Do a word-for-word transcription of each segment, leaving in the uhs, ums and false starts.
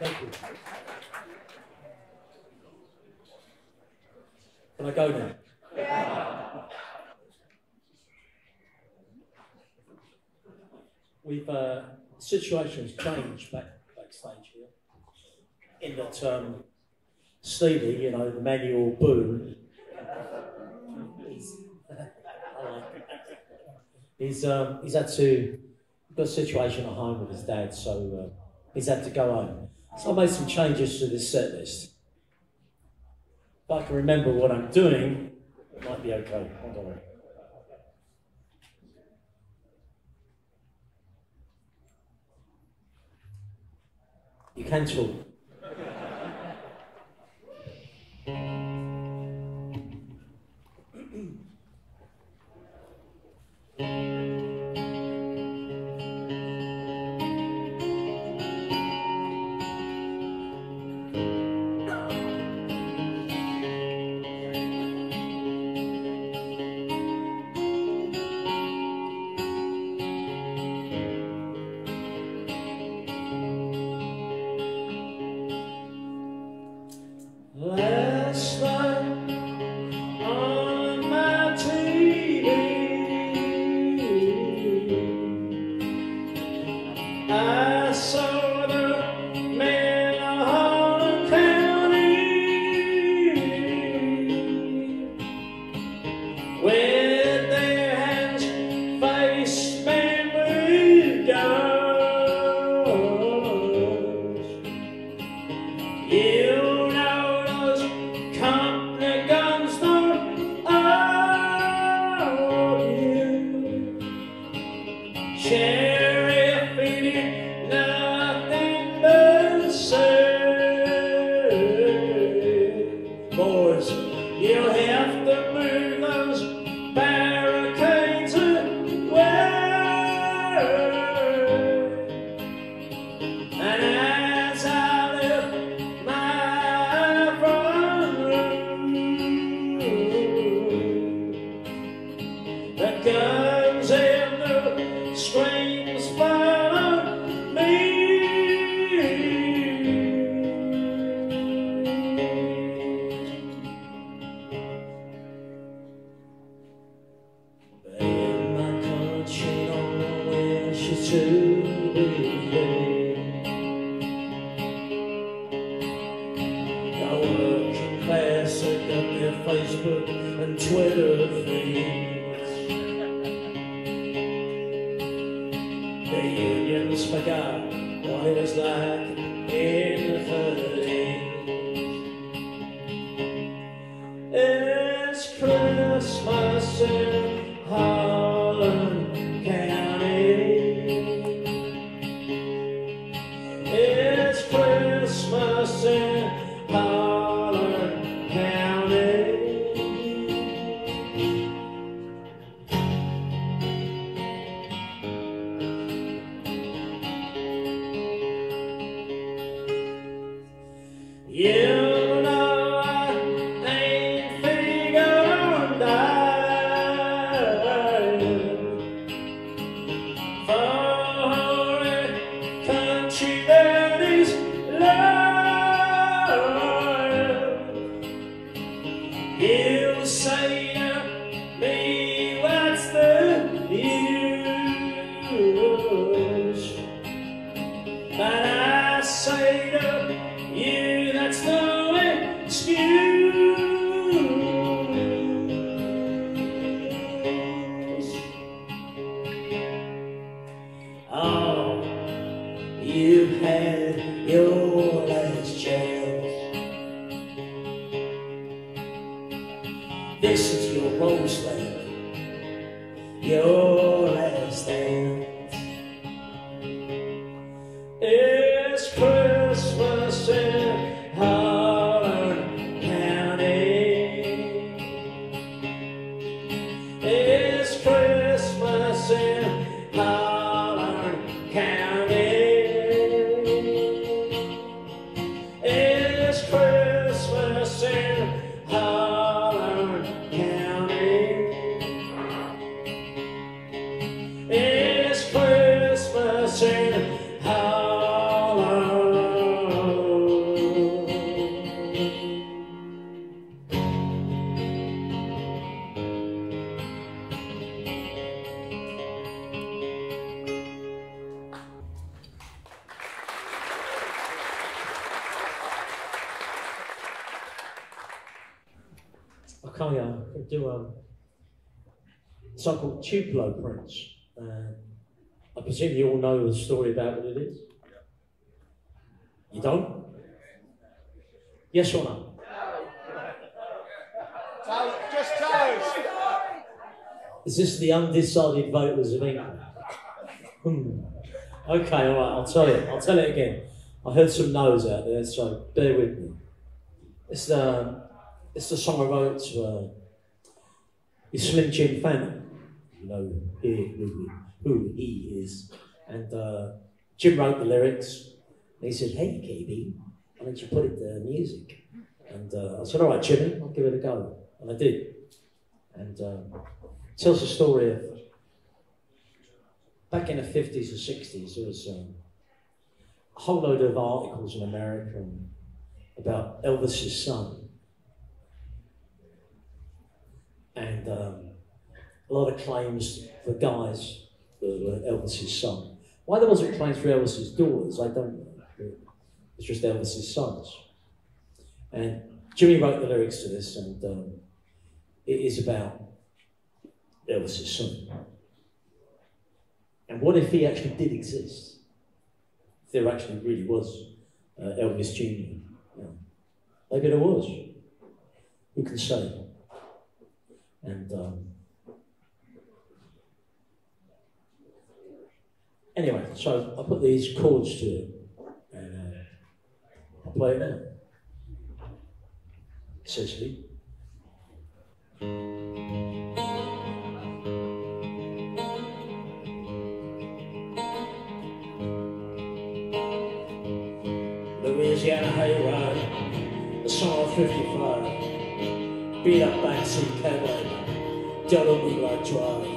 Thank you. Can I go now? Yeah. We've, uh, the situation's changed back, backstage here, in that um, Stevie, you know, the manual boom, he's, uh, he's, um, he's had to, he's got a situation at home with his dad, so uh, he's had to go home. So I made some changes to this set list. If I can remember what I'm doing, it might be okay, don't worry. You can talk. It's Christmas in Halloween. Kai uh, do um, a song called Tupelo Prince. Uh, I presume you all know the story about what it is? You don't? Yes or no? No. Just tell us. Is this the undecided voters of England? Hmm. Okay, all right, I'll tell it. I'll tell it again. I heard some no's out there, so bear with me. It's the, it's the song I wrote to uh, it's Slim Jim Phantom. You know here who, who he is. And uh, Jim wrote the lyrics. And he said, "Hey, K B, why don't you put it to music?" And uh, I said, "All right, Jimmy, I'll give it a go." And I did. And um, it tells the story of back in the fifties or sixties, there was um, a whole load of articles in America about Elvis's son. And um, a lot of claims for guys that were Elvis's son. Why there wasn't claims for Elvis's daughters, I don't know. It's just Elvis's sons. And Jimmy wrote the lyrics to this, and um, it is about Elvis's son. And what if he actually did exist? If there actually really was uh, Elvis Junior Yeah. Maybe there was. Who can say? And um, anyway, so I put these chords to it, and uh, I play it now. Essentially. Louisiana hayride, the song of fifty-five, beat up backseat cabaret, don't we like drive.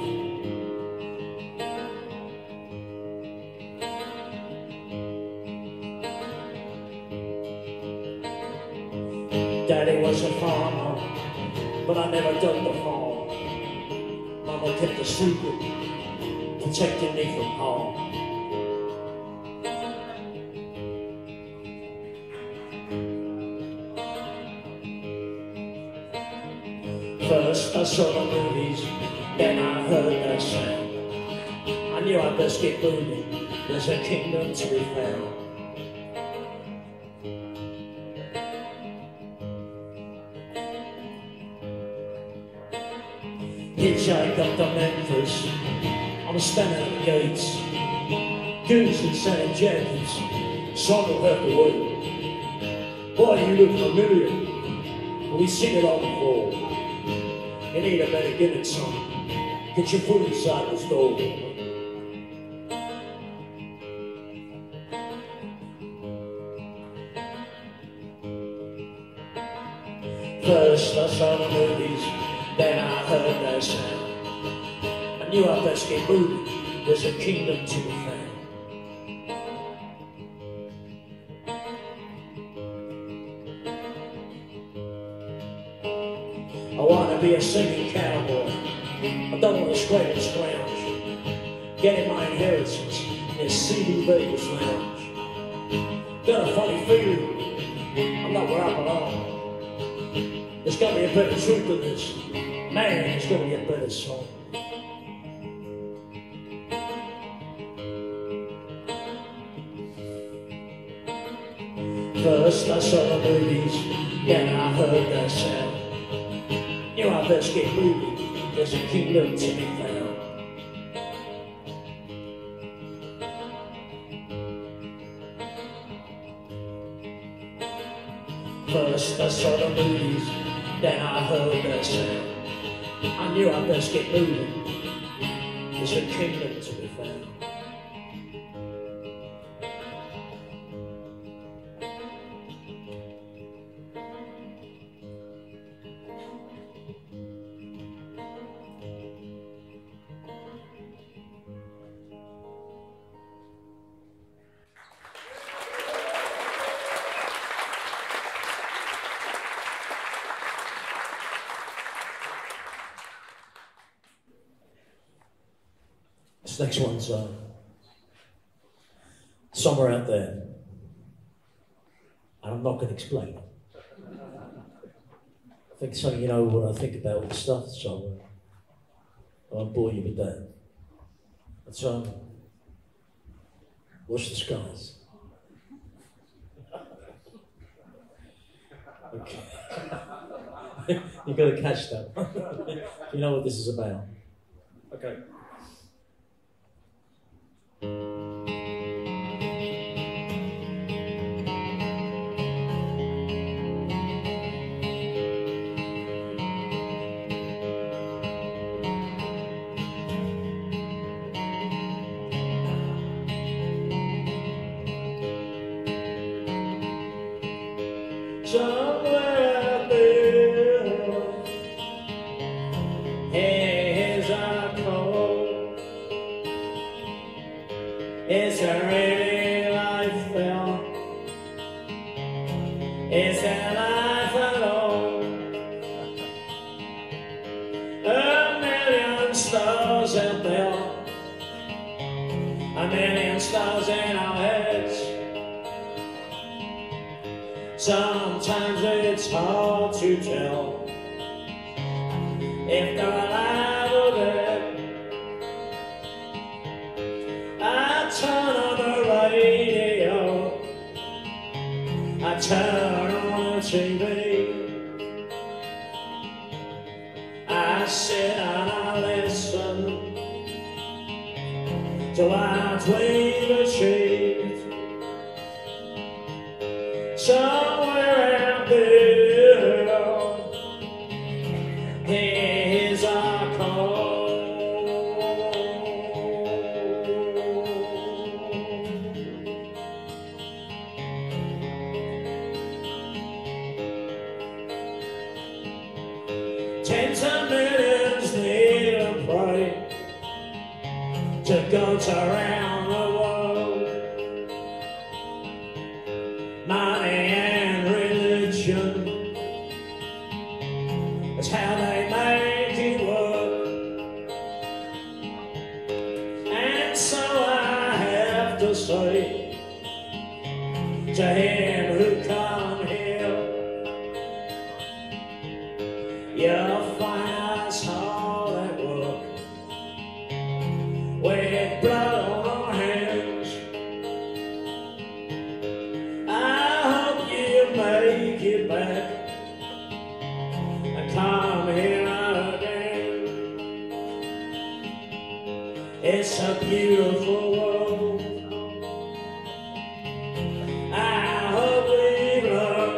Daddy was a farmer, but I never dug the farm. Mama kept a secret, protecting me from harm. First I saw the movies, then I heard the sound. I knew I'd best get moving, there's a kingdom to be found. Hitchhike up to Memphis, I'm standing at the gates. Goons in Saint James, song will hurt the world. Boy, you look familiar, we sing it all before. You need a better gimmick, son. Get your foot inside this door. First I saw the movies, then I heard their sound. I knew I best get moving, there's a kingdom to be found. I want to be a singing cowboy, I don't want to scrape and scrounge, getting my inheritance in C D Vegas lounge. Got a funny feeling, I'm not where I belong. There's got to be a better truth than this, man, there's got to be a better song. First I saw the movies, then I heard that sound. You know, I best get moving, there's a kingdom to be found. First I saw the movies, then I heard their sound. I knew I best get moving, there's a kingdom to be found. This next one's uh, Somewhere Out There, and I'm not going to explain. think so, you know what I think about all the stuff, so I won't bore you with that. And so, watch the skies. Okay. You've got to catch that. You know what this is about. Okay. Somewhere out there, hands are cold. Is there any life there? Is there life at all? A million stars out there, a million stars in our heads. Sometimes it's hard to tell if they're alive or dead. I turn on the radio, I turn on the T V, I sit and I listen till I dream the cheese. So tens of millions need a pray to go to around the world. Money and religion, that's how they make it work. And so I have to say to him who can't hear, your fire's hard at work, with blood on our hands. I hope you make it back and come here again. It's a beautiful world. I hope we learn.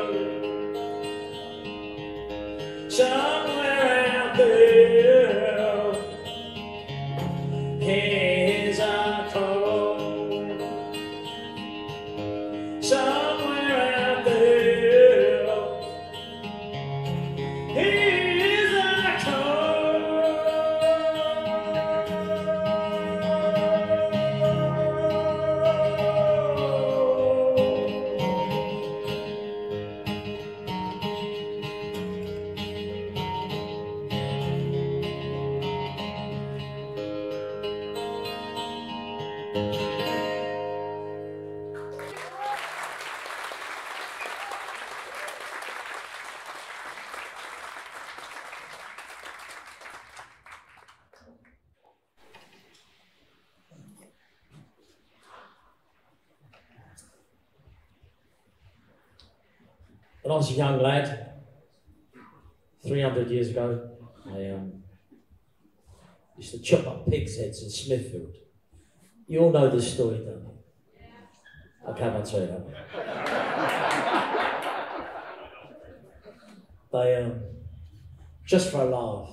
So somewhere out there, here's a call. When I was a young lad, three hundred years ago, I um, used to chop up pigs' heads in Smithfield. You all know this story, don't you? Yeah. I can't tell you that. They, um, just for a laugh,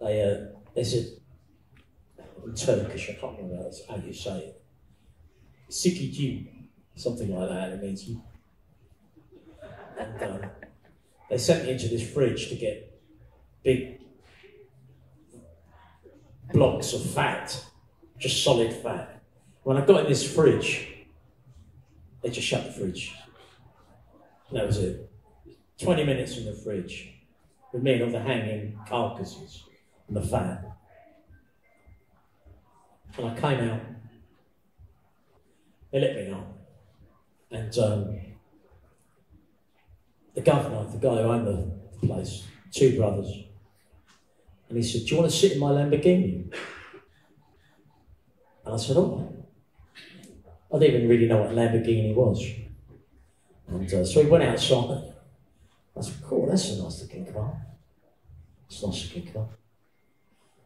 they, uh, they said, in Turkish, I can't remember how you say it, sikicim, something like that, it means you. And um, they sent me into this fridge to get big blocks of fat, just solid fat. When I got in this fridge, they just shut the fridge. And that was it. twenty minutes in the fridge with me and all the hanging carcasses and the fat. And I came out, they let me out. And um, the governor, the guy who owned the place, two brothers. And he said, do you want to sit in my Lamborghini? And I said, all right. I didn't even really know what a Lamborghini was. And uh, so we went outside. I said, cool, that's a nice looking car. It's a nice looking car.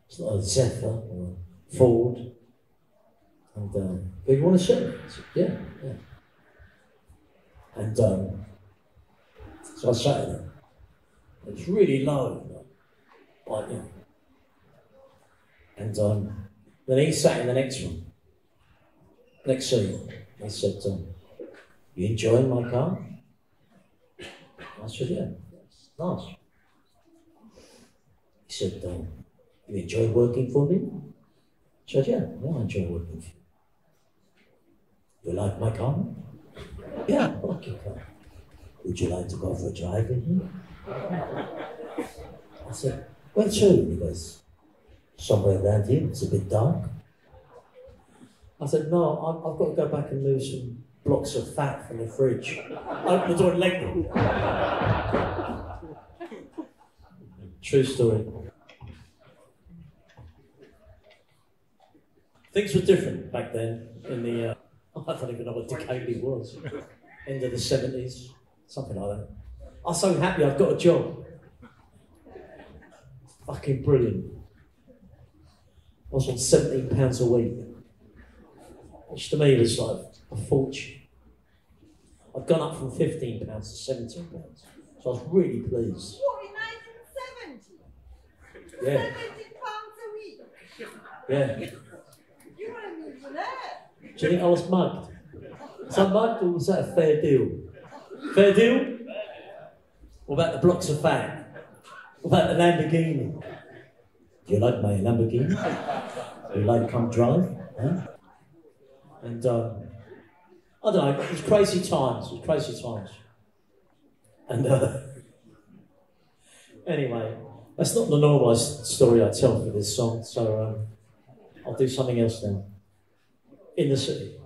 It's not a Zephyr or a Ford. And um, do you want to sit? I said, yeah, yeah. And um, so I sat in it. It was really low, like, like yeah. And um, then he sat in the next one. Next scene, he said, um, you enjoying my car? I said, yeah, it's nice. He said, um, you enjoy working for me? I said, yeah, yeah, I enjoy working for you. You like my car? Yeah, I like your car. Would you like to go for a drive in here? I said, where to? He goes, somewhere around here, it's a bit dark. I said, no, I've got to go back and move some blocks of fat from the fridge. Open the door and leg them. True story. Things were different back then in the, uh, I don't even know what decade it was. End of the seventies, something like that. I'm so happy I've got a job. Fucking brilliant. I was on seventeen pounds a week. Which to me was like a fortune. I've gone up from fifteen pounds to seventeen pounds. So I was really pleased. What, in nineteen seventy? Yeah. seventeen pounds a week? Yeah. You were a millionaire. Do you think I was mugged? Was I mugged or was that a fair deal? Fair deal? What about the blocks of fat? What about the Lamborghini? Do you like my Lamborghini? Do you like come drive? Huh? And um, I don't know, it was crazy times, it was crazy times. And uh, anyway, that's not the normal story I tell for this song, so um, I'll do something else now. In the City.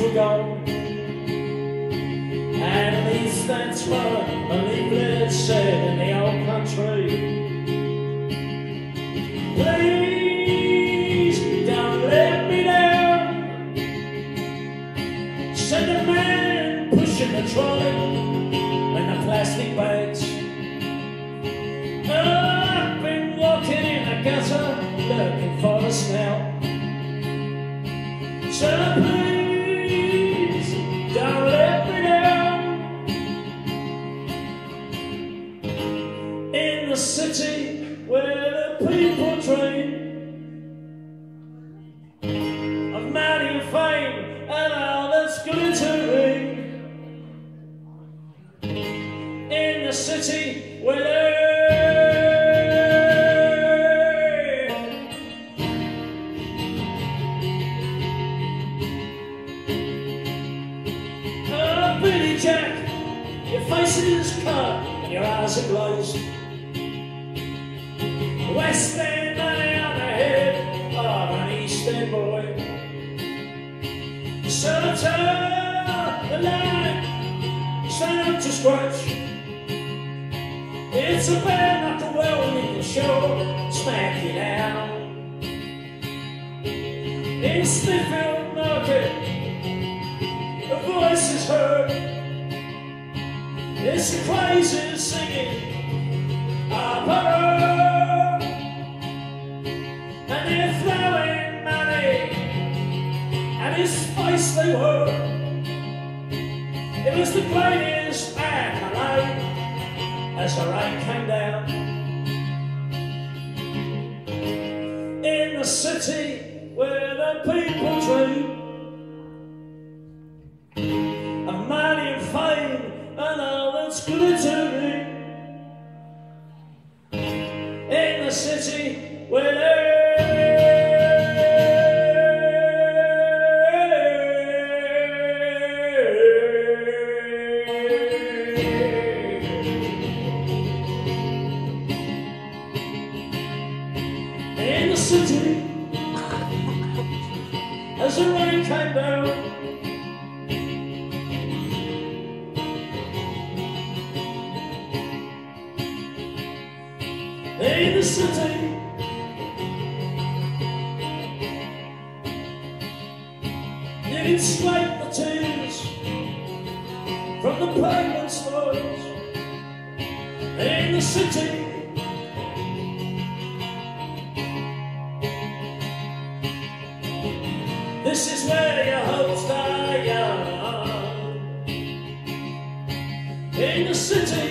Were gone. And at least that's what a leaflet said in the old country. Please don't let me down. Send a man pushing the trolley and the plastic bags. I've been walking in a gutter looking for a snout. So please don't let me down. In the city where the people dream of money and fame and all that's glittering. In the city where closed. West End money on the head of an East End boy. So turn the line, stand up to scratch. It's a bad not to well in the show, smack you down. In Smithfield Market, a voice is heard. It's the craziest singing I've heard. And they're throwing money at his face they were. It was the greatest accolade as the rain came down. In the city where the people dream of money and fame and all that's as a ragtime band. In the city, you can scrape the tears from the pavement noise. In the city, this is where your hopes die young. In the city.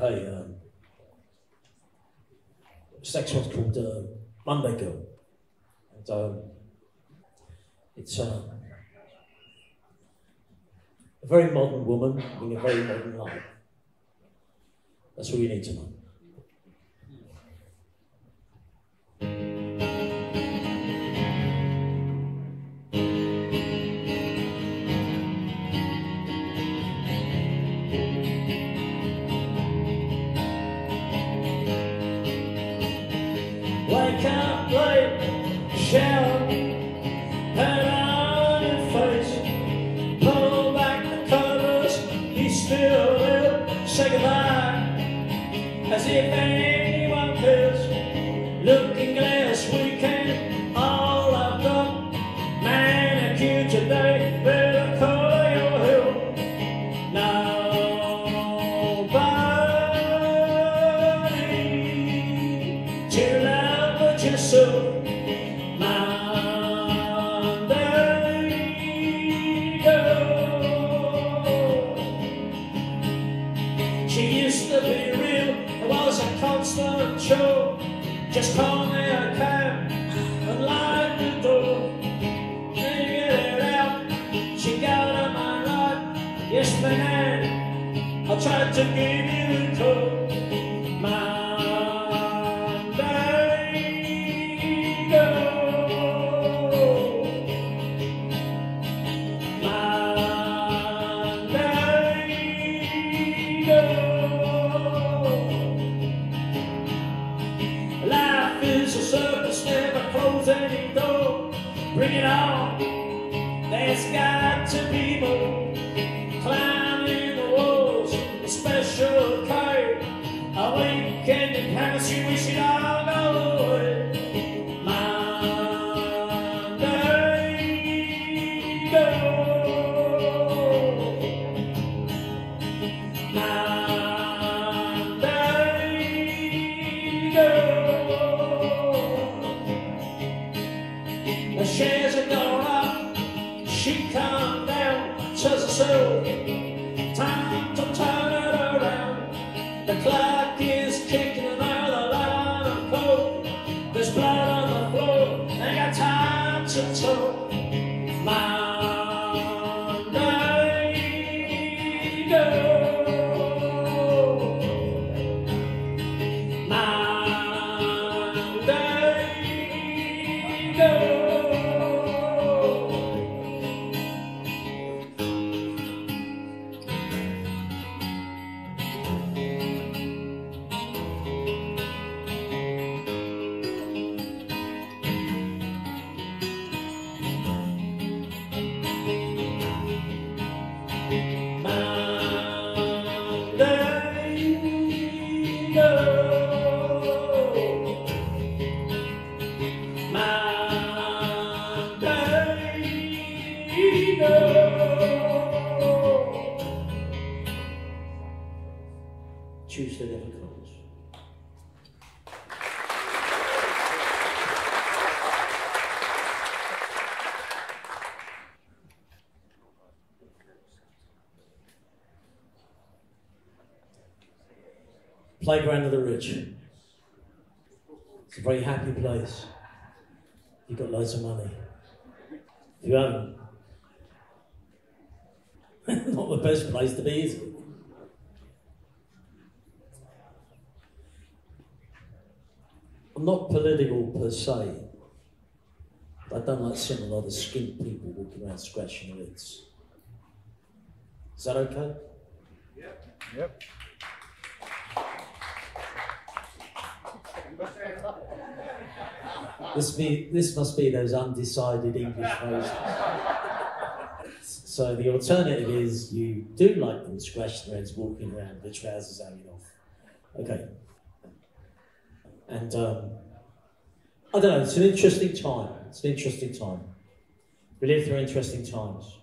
Okay, um, this next one's called uh, Monday Girl. And um, it's uh, a very modern woman in a very modern life. That's all you need to know. Wake up late, shower, and out in face. Say goodbye, as if anyone cares. Looking glass weekend, all I've got. Manicure today, better call your help. Nobody to love but yourself. Show. Just call me a cab and lock the door. Then you get it out. She got on my life. Yes, man, I'll try to give you a call. Monday girl, Monday girl. Bring it on, there's got to be more. Climbing the walls, a special code. A weekend in Paris, you wish it all go away. Monday girl, Monday girl. The shares are going up, she come down, says herself, time to turn it around. The clock is kicking and now the light on the cold. There's blood on the floor, ain't got time to talk. Monday girl, Monday girl. Tuesday never comes. Playground of the Rich. It's a very happy place. You've got loads of money. If you haven't, not the best place to be, is it? I'm not political per se, I don't like seeing a lot of skint people walking around scratching their heads. Is that okay? Yep. Yep. This be this must be those undecided English phrases. So the alternative is you do like them scratching their heads, walking around, the trousers hanging off. Okay. And um, I don't know. It's an interesting time. It's an interesting time. We live through interesting times.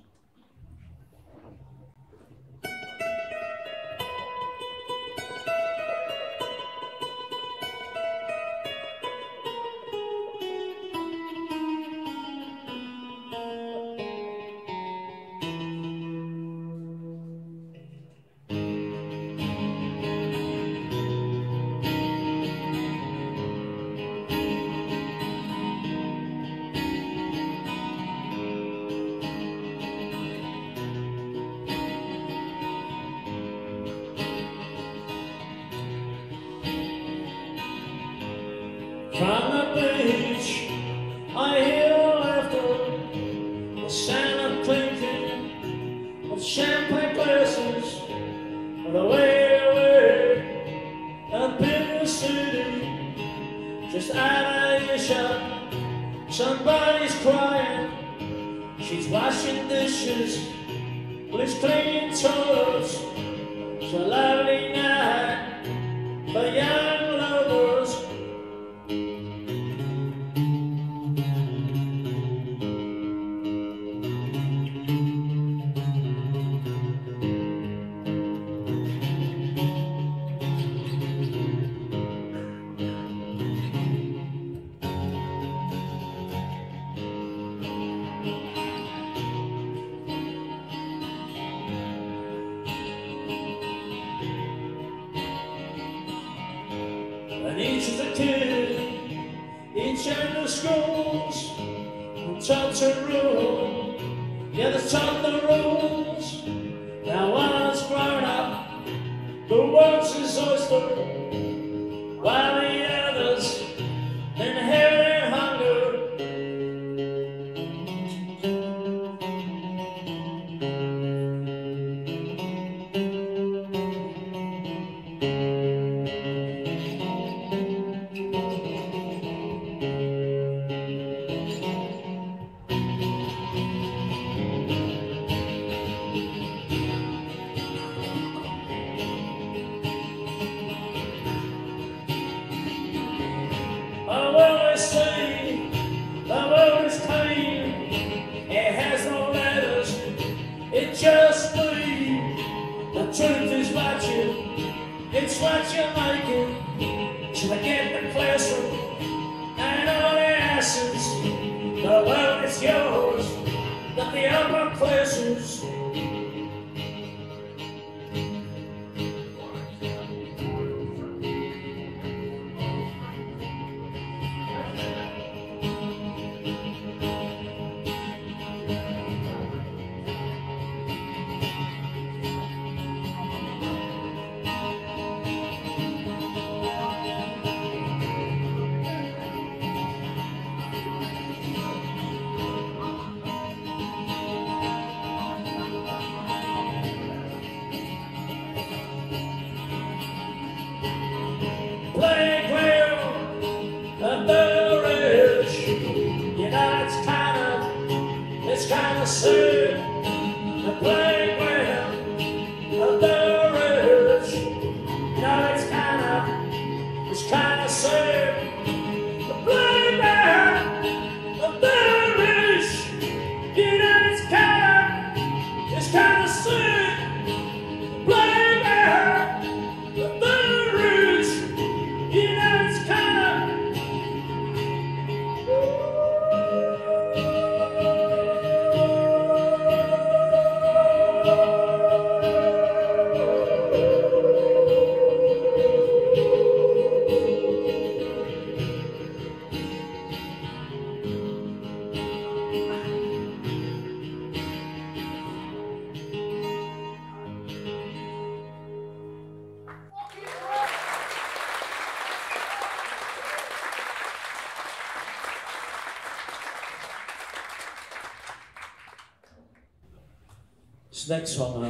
This next song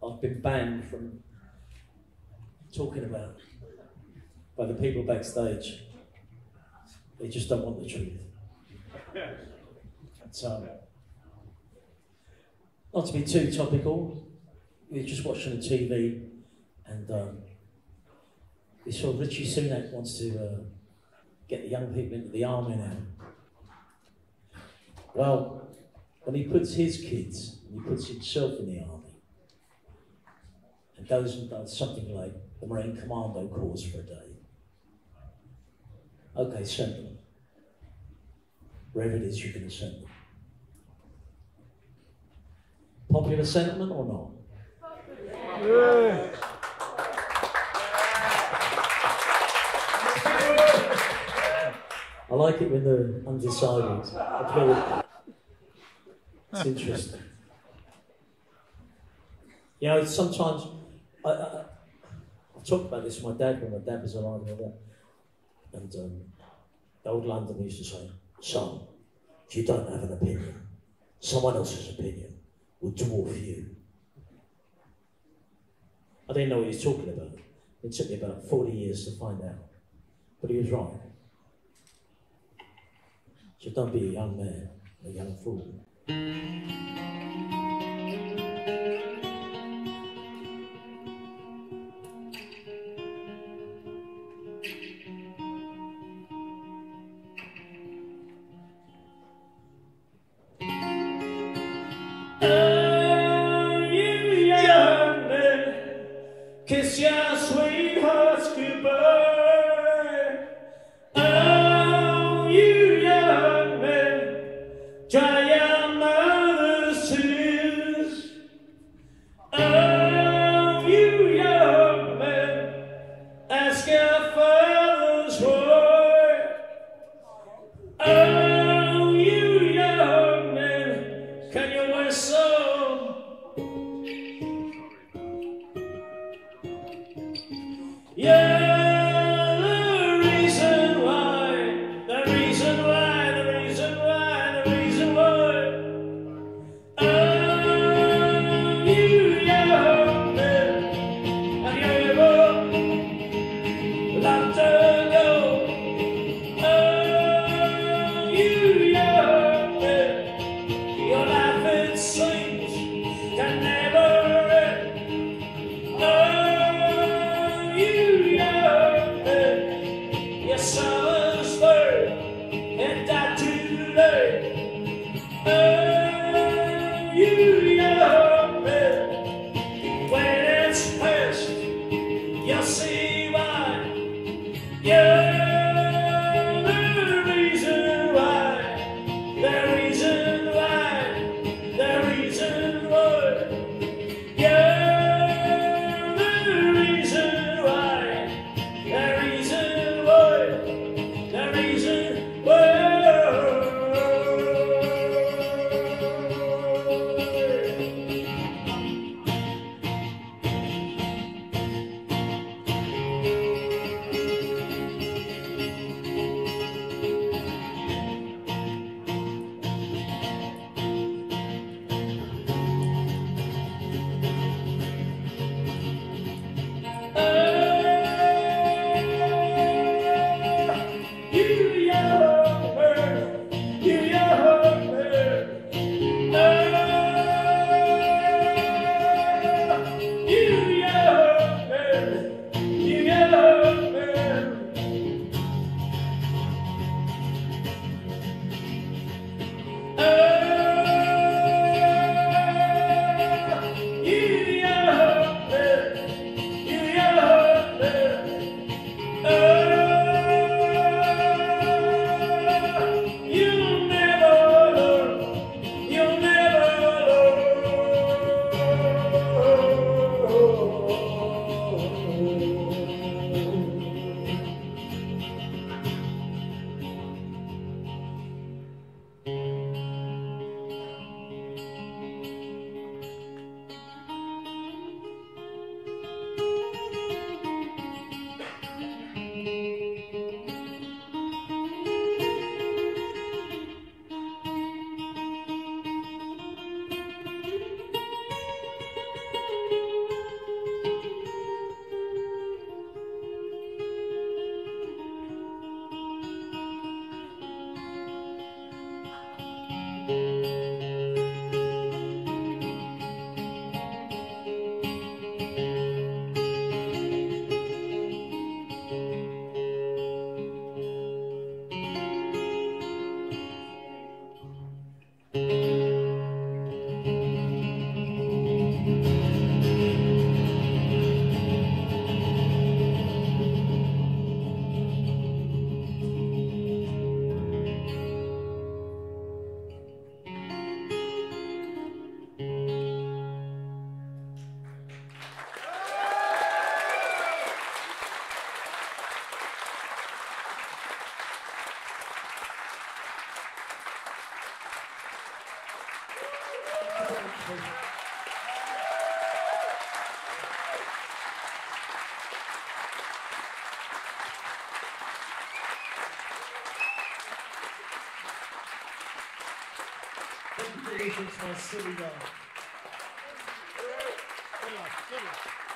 uh, I've been banned from talking about by the people backstage. They just don't want the truth. So, not to be too topical, we were just watching the T V and um, we saw Richie Sunak wants to uh, get the young people into the army now. Well, when he puts his kids, he puts himself in the army and goes and does something like the Marine Commando course for a day. Okay, send them. Wherever it is you're going to send them. Popular sentiment or not? Yeah. I like it when they're undecided. It's interesting. You know, sometimes, I, I, I've talked about this with my dad when my dad was alive and all that. And um, the old London used to say, "Son, if you don't have an opinion, someone else's opinion will dwarf you." I didn't know what he was talking about. It took me about forty years to find out. But he was right. So don't be a young man, a young fool. Phantom. Thank you, creations by City Dog. Good luck, good luck.